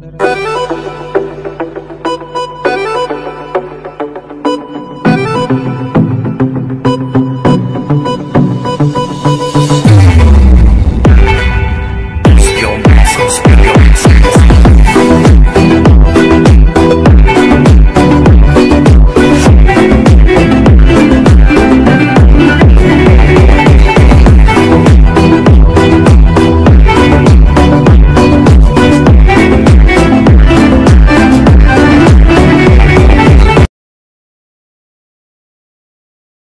Narasimha.